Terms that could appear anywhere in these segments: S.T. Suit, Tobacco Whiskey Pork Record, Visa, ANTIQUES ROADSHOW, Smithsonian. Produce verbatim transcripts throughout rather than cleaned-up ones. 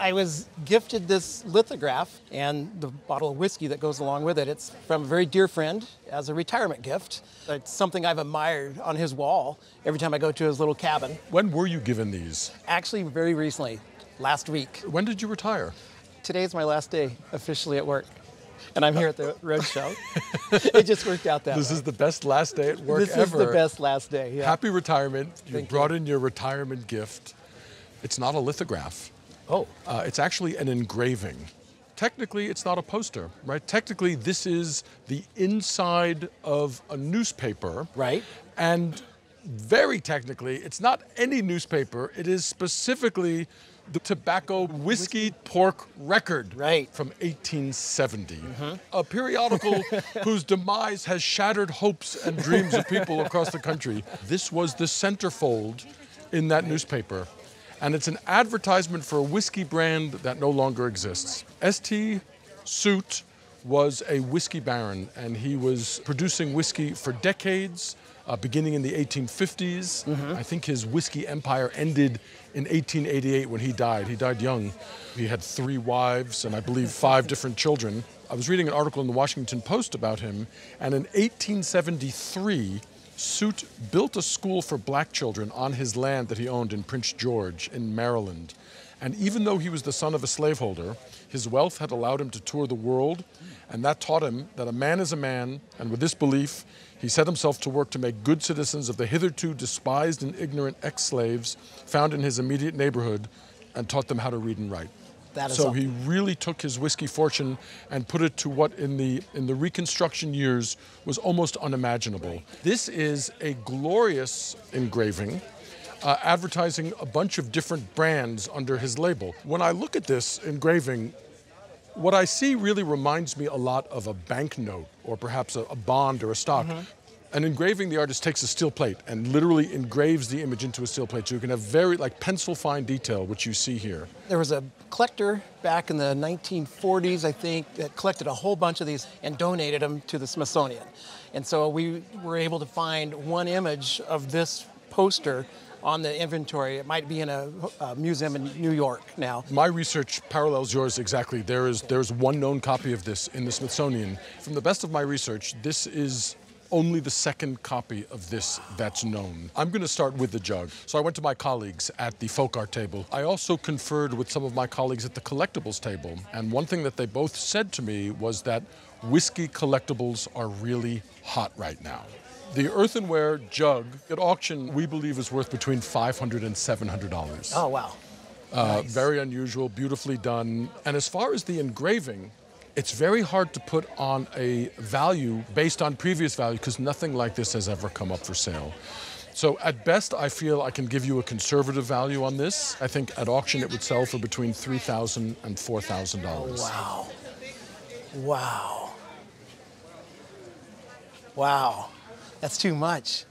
I was gifted this lithograph and the bottle of whiskey that goes along with it. It's from a very dear friend as a retirement gift. It's something I've admired on his wall every time I go to his little cabin. When were you given these? Actually, very recently, last week. When did you retire? Today's my last day officially at work. And I'm here at the Roadshow. It just worked out that way. This is the best last day at work ever. This is the best last day, yeah. Happy retirement. You brought in your retirement gift. It's not a lithograph. Oh. Uh, it's actually an engraving. Technically, it's not a poster, right? Technically, this is the inside of a newspaper. Right. And very technically, it's not any newspaper. It is specifically the Tobacco Whiskey Pork Record, right, from eighteen seventy. Mm-hmm. A periodical whose demise has shattered hopes and dreams of people across the country. This was the centerfold in that newspaper. And it's an advertisement for a whiskey brand that no longer exists. S T Suit was a whiskey baron, and he was producing whiskey for decades, uh, beginning in the eighteen fifties. Mm-hmm. I think his whiskey empire ended in eighteen eighty-eight when he died. He died young. He had three wives and I believe five different children. I was reading an article in the Washington Post about him, and in eighteen seventy-three, Suit built a school for black children on his land that he owned in Prince George in Maryland. And even though he was the son of a slaveholder, his wealth had allowed him to tour the world, and that taught him that a man is a man, and with this belief, he set himself to work to make good citizens of the hitherto despised and ignorant ex-slaves found in his immediate neighborhood, and taught them how to read and write. That is so awesome. He really took his whiskey fortune and put it to what in the in the Reconstruction years was almost unimaginable. Right. This is a glorious engraving, uh, advertising a bunch of different brands under his label. When I look at this engraving, what I see really reminds me a lot of a banknote or perhaps a, a bond or a stock. Mm-hmm. An engraving, the artist takes a steel plate and literally engraves the image into a steel plate, so you can have very, like, pencil-fine detail, which you see here. There was a collector back in the nineteen forties, I think, that collected a whole bunch of these and donated them to the Smithsonian. And so we were able to find one image of this poster on the inventory. It might be in a, a museum in New York now. My research parallels yours exactly. There is, there's one known copy of this in the Smithsonian. From the best of my research, this is only the second copy of this that's known. I'm gonna start with the jug. So I went to my colleagues at the folk art table. I also conferred with some of my colleagues at the collectibles table. And one thing that they both said to me was that whiskey collectibles are really hot right now. The earthenware jug at auction, we believe, is worth between five hundred and seven hundred dollars. Oh, wow. Uh, nice. Very unusual, beautifully done. And as far as the engraving, it's very hard to put on a value based on previous value because nothing like this has ever come up for sale. So at best, I feel I can give you a conservative value on this. I think at auction it would sell for between three thousand and four thousand dollars. Oh, wow. Wow. Wow. That's too much.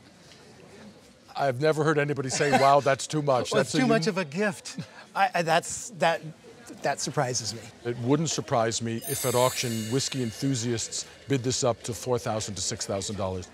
I've never heard anybody say, wow, that's too much. Well, that's too much of a gift. I, I, that's, that. That surprises me. It wouldn't surprise me if at auction, whiskey enthusiasts bid this up to four thousand to six thousand dollars.